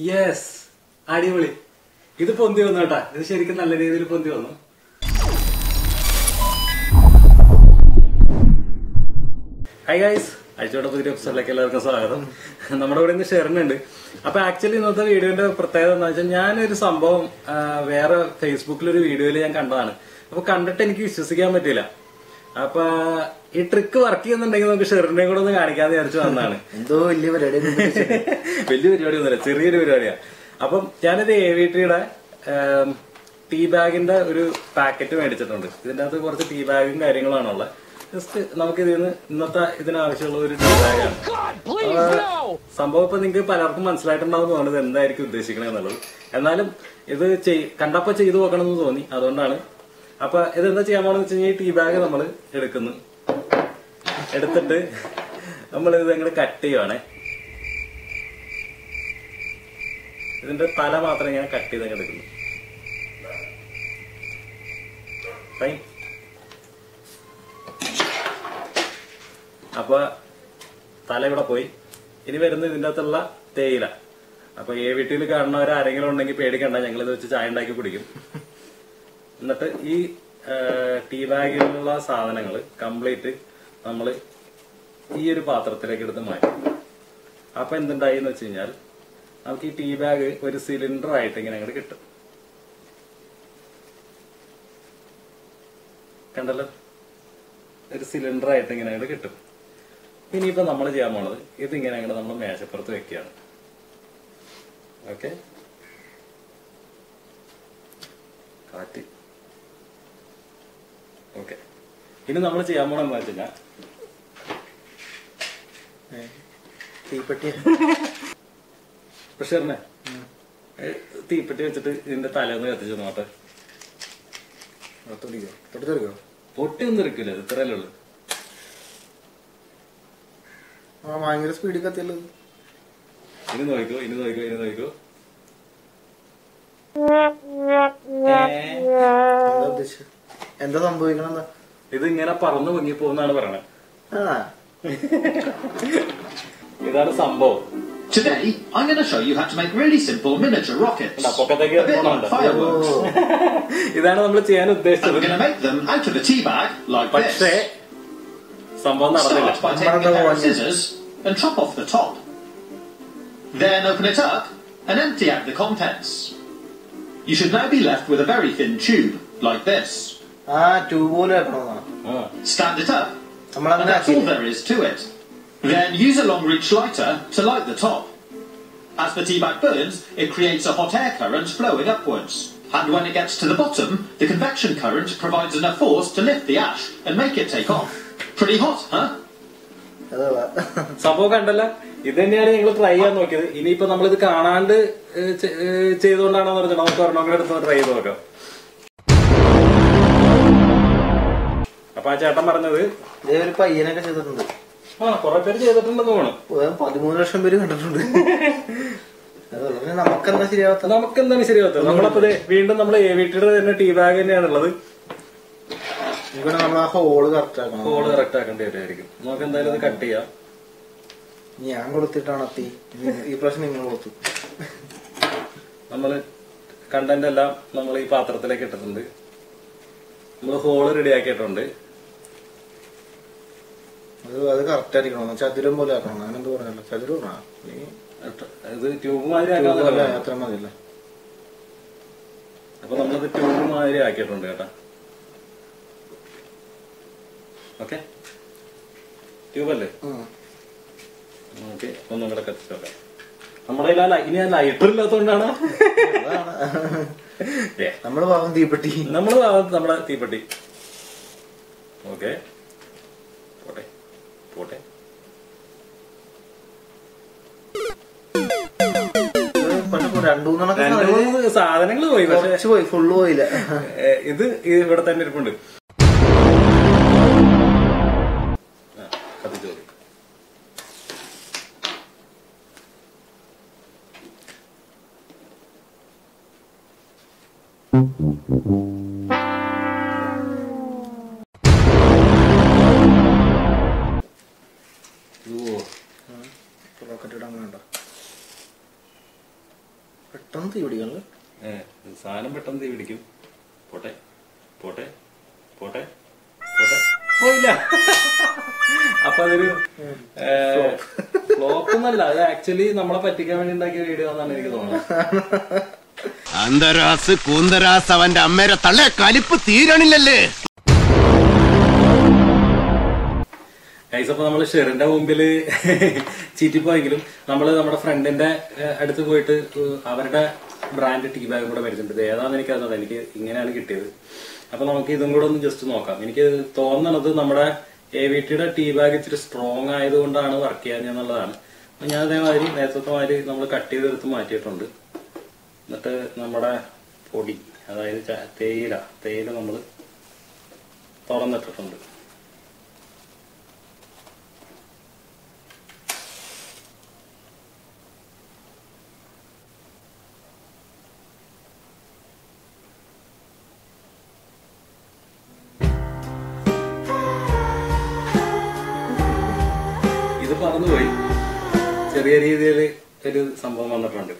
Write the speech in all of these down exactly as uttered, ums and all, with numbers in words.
Yes, adivoli. This is Pondi or not? This is Sherikan Lady. This is Pondi or not? Hi guys, I showed up with the episode like a larkasa. Number in the Sharon. Actually, another video in the Protaya Najan is some bomb where Facebook video and Kandan. If a content is Sigamatilla. Apa a trick working and the Sharon Negro the Arcana. Though we live at it, we live at it. It's a real video. Upon Janade, a tea bag in the packet to edit on this. Another was a tea bag in the ring on all. Just knock it in, not an actual. Oh, God, please, no! Some open in the Parakuman slide and down under the Nike Designal. And I is a Kandapachi Okanuzoni, Adonana. Upper is the Chiamanachi tea bag and a mother, Edicun. Edit the day. I'm going to cut tea on it. Isn't the Palamatra and cut tea like a little? Fine. Upper Talevapoi, anywhere in the Natala, Taila. Upper Avitil Garna, regular on the Pedic and Angles, which I and I could give. Not e tea bag in La Southern Angle, completed, normally ear path, regular the mind. Up and then die in the chinal. I will keep tea bag with a cylinder writing and I will get it. Candle. It is cylinder writing and I will get it. We need the number of the amount. You think I can match up for the care. Okay. Okay. You know, number of the amount of Martina. Keep it. Pressure na. Tea potato in the Thailand. That is not. What do you go? What do you go? What do you go? What do you go? I'm going to speed it. You know, I go, you know, I go, you know, I go. I love this. And then I'm going on. You think you're a parano when you pull another. Ah. You got a sambo. Today, I'm going to show you how to make really simple miniature rockets. A bit like fireworks. I'm going to make them out of a tea bag, like this. Start by taking a pair of scissors and chop off the top. Then open it up and empty out the contents. You should now be left with a very thin tube, like this. Stand it up, and that's all there is to it. Then use a long-reach lighter to light the top. As the tea bag burns, it creates a hot air current flowing upwards. And when it gets to the bottom, the convection current provides enough force to lift the ash and make it take off. Pretty hot, huh? Sambo kandalla. Idaneyana ningal try cheyan nokkiyathu. Ini ippa nammal idu kaanande cheyidondana nu parnju namukku ornam eduthu try cheyidu nokkam. Appa chetan parnathu idu oru payyanakke cheyidundu. ആ കുറേ പേര് ചെയ്തിട്ടുണ്ടെന്ന് തോന്നുന്നു. പതിമൂന്ന് ലക്ഷം പേര് കണ്ടിട്ടുണ്ട്. അതല്ല നമുക്കെന്താ ശരിയാവാത്തത്? നമുക്കെന്താണ് ശരിയാവാത്തത്? നമ്മളപ്പോ വീണ്ടും നമ്മൾ എ വി ടിയുടെ തന്നെ ടീ ബാഗ് തന്നെയാണുള്ളത്. ഇവിടെ നമ്മൾ ആ ഹോള് കറക്റ്റ് ആക്കണം. ഹോള് കറക്റ്റ് ആക്കേണ്ടി വരുമായിരിക്കും. നമുക്ക് എന്തായാലും ഇത് കട്ട് ചെയ്യാം. ഞാൻ കൊടുത്തിട്ടാണ് തീ ഈ പ്രശ്നം നിങ്ങൾ കൊടുത്തു. നമ്മൾ കണ്ടന്റ് എല്ലാം നമ്മൾ ഈ പാത്രത്തിലേക്ക് ഇട്ടിട്ടുണ്ട്. നമ്മൾ ഹോള് റെഡിയാക്കിയിട്ടുണ്ട്. അത് കറക്റ്റ് ആയിരിക്കണം. ചതുരം പോലെ ആക്കണം. ഞാനെന്ത് പറഞ്ഞല്ലോ ചതുരം ട്യൂബ് മാതിരി അത്ര മതിയല്ല. അപ്പൊ നമ്മളത് ട്യൂബ് മാതിരി ആക്കിയിട്ടുണ്ട് കേട്ടാ. ഓക്കെ ട്യൂബല്ലേ? ഓക്കെ ഒന്ന് നിങ്ങളുടെ കത്തിച്ചോക്കാം. നമ്മുടെ ഇല്ല ഇനി ആ ലൈറ്റർ ഇല്ലാത്തോണ്ടാണ് നമ്മള് ഭാഗം തീപ്പെട്ടി നമ്മള് ഭാഗത്ത് നമ്മുടെ തീപ്പെട്ടി. ഓക്കെ പോട്ടെ. സാധനങ്ങൾ പോയി പക്ഷെ പോയി ഫുള്ള് പോയില്ല. ഇത് ഇവിടെ തന്നെ ഇരിപ്പുണ്ട്. Rocket down under. പെട്ടെന്ന് തീ പിടിക്കണല്ലോ. ഏഹ് സാധനം പെട്ടെന്ന് തീ പിടിക്കും. പോട്ടെ പോട്ടെ പോട്ടെ പോട്ടെ പോയില്ല. അപ്പൊ അതൊരു ഫ്ലോപ്പ് എന്നല്ല, അത് ആക്ച്വലി നമ്മളെ പറ്റിക്കാൻ വേണ്ടി ഉണ്ടാക്കിയ വീഡിയോ എന്നാണ് എനിക്ക് തോന്നുന്നത്. അന്തരാസ് കൂന്തരാസ് അവന്റെ അമ്മേരെ തള്ളേ കലിപ്പ് തീരണില്ലല്ലേ. ഗൈസ് അപ്പൊ നമ്മള് ഷെറിന്റെ മുമ്പില് ചീറ്റിപ്പോയെങ്കിലും നമ്മള് നമ്മുടെ ഫ്രണ്ടിന്റെ അടുത്ത് പോയിട്ട് അവരുടെ ബ്രാൻഡ് ടീ ബാഗ് കൂടെ മേടിച്ചിട്ടുണ്ട്. ഏതാന്ന് എനിക്കറിഞ്ഞത്, എനിക്ക് ഇങ്ങനെയാണ് കിട്ടിയത്. അപ്പൊ നമുക്ക് ഇതും കൂടെ ഒന്ന് ജസ്റ്റ് നോക്കാം. എനിക്ക് തോന്നണത് നമ്മുടെ എ വി ടിയുടെ ടീ ബാഗ് ഇച്ചിരി സ്ട്രോങ് ആയതുകൊണ്ടാണ് വർക്ക് ചെയ്യാൻ എന്നുള്ളതാണ്. അപ്പൊ ഞാൻ അതേമാതിരി നേതൃത്വമാതിരി നമ്മൾ കട്ട് ചെയ്തെടുത്ത് മാറ്റിയിട്ടുണ്ട്. എന്നിട്ട് നമ്മുടെ പൊടി, അതായത് തേയില തേയില നമ്മൾ തുറന്നിട്ടിട്ടുണ്ട്. ഇത് പറന്നുപോയി, ചെറിയ രീതിയിൽ ഒരു സംഭവം വന്നിട്ടുണ്ട്.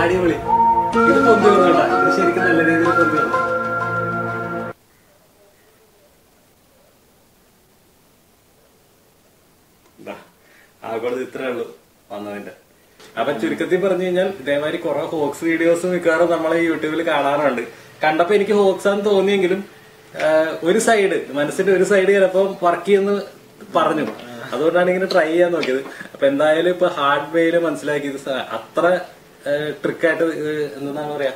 അടിപൊളി. ഇത് പൊന്തി വന്നോട്ടാ, ഇത് ശരിക്കും നല്ല രീതിയിൽ പൊന്തി വന്നു. ആകോളത് ഇത്രേ ഉള്ളൂ വന്നതിന്റെ. അപ്പൊ ചുരുക്കത്തിൽ പറഞ്ഞു കഴിഞ്ഞാൽ ഇതേമാതിരി കുറെ ഹോക്സ് വീഡിയോസ് മിക്കവാറും നമ്മളെ യൂട്യൂബിൽ കാണാറുണ്ട്. കണ്ടപ്പോ എനിക്ക് ഹോക്സ് ആണെന്ന് തോന്നിയെങ്കിലും ഒരു സൈഡ് മനസ്സിന്റെ ഒരു സൈഡ് ചിലപ്പോ വർക്ക് ചെയ്യുന്ന പറഞ്ഞു, അതുകൊണ്ടാണ് ഇങ്ങനെ ട്രൈ ചെയ്യാൻ നോക്കിയത്. അപ്പൊ എന്തായാലും ഇപ്പൊ ഹാർഡ് വേയിൽ മനസ്സിലാക്കിയത് അത്ര ട്രിക്കായിട്ട് എന്താണ് പറയാ,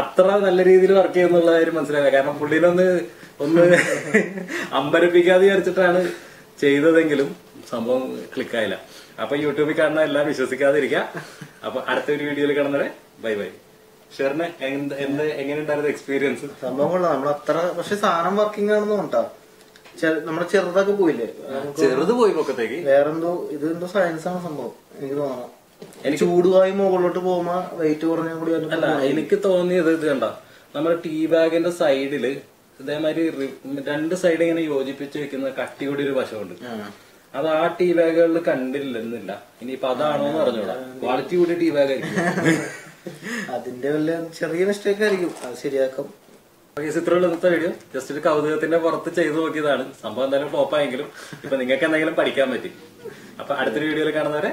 അത്ര നല്ല രീതിയിൽ വർക്ക് ചെയ്യുന്നുള്ള കാര്യം മനസ്സിലാക്കുക. കാരണം പുള്ളിനൊന്ന് ഒന്ന് അമ്പരപ്പിക്കാതെ വിചാരിച്ചിട്ടാണ് ചെയ്തതെങ്കിലും സംഭവം ക്ലിക്കായില്ല. അപ്പൊ യൂട്യൂബിൽ കാണുന്ന എല്ലാം വിശ്വസിക്കാതിരിക്കുക. അപ്പൊ അടുത്ത ഒരു വീഡിയോയിൽ കാണുന്നവരെ ബൈ ബൈ. ഷെറിന് എന്ത് എന്ത് എങ്ങനെയുണ്ടായിരുന്നു എക്സ്പീരിയൻസ്? സംഭവം കൊള്ളാം. നമ്മൾ അത്ര പക്ഷെ സാധനം വർക്കിംഗ് ആണെന്ന് കൊണ്ടാ നമ്മുടെ ചെറുതൊക്കെ പോയില്ലേ, ചെറുത് പോയി പൊക്കത്തേക്ക്. വേറെന്തോ ഇതെന്തോ സയൻസ് ആണ് സംഭവം എനിക്ക് തോന്നണം. എനിക്ക് ചൂടുവായി മുകളിലോട്ട് പോകുമ്പോ വെയിറ്റ് കുറഞ്ഞ കൂടി അല്ല എനിക്ക് തോന്നിയത്. ഇത് കണ്ട നമ്മുടെ ടീ ബാഗിന്റെ സൈഡില് ഇതേമാതിരി രണ്ട് സൈഡ് ഇങ്ങനെ യോജിപ്പിച്ച് വെക്കുന്ന കട്ടിയുടെ ഒരു വശമുണ്ട്. അത് ആ ടീ ബാഗുകളിൽ കണ്ടില്ലെന്നില്ല. ഇനിയിപ്പൊ അതാണോ എന്ന് പറഞ്ഞോളാം. ക്വാളിറ്റി കൂടി ടീ ബാഗ് ആയിരിക്കും. അതിന്റെ വല്ല ചെറിയ മിസ്റ്റേക്ക് ആയിരിക്കും, അത് ശരിയാക്കും. ഇത്രയുള്ള ഇന്നത്തെ വീഡിയോ ജസ്റ്റ് ഒരു കൗതുകത്തിന്റെ പുറത്ത് ചെയ്തു നോക്കിയതാണ്. സംഭവം എന്തായാലും ഫ്ലോപ്പായെങ്കിലും ഇപ്പൊ നിങ്ങൾക്ക് എന്തെങ്കിലും പഠിക്കാൻ പറ്റി. അപ്പൊ അടുത്തൊരു വീഡിയോയിൽ കാണുന്നവരെ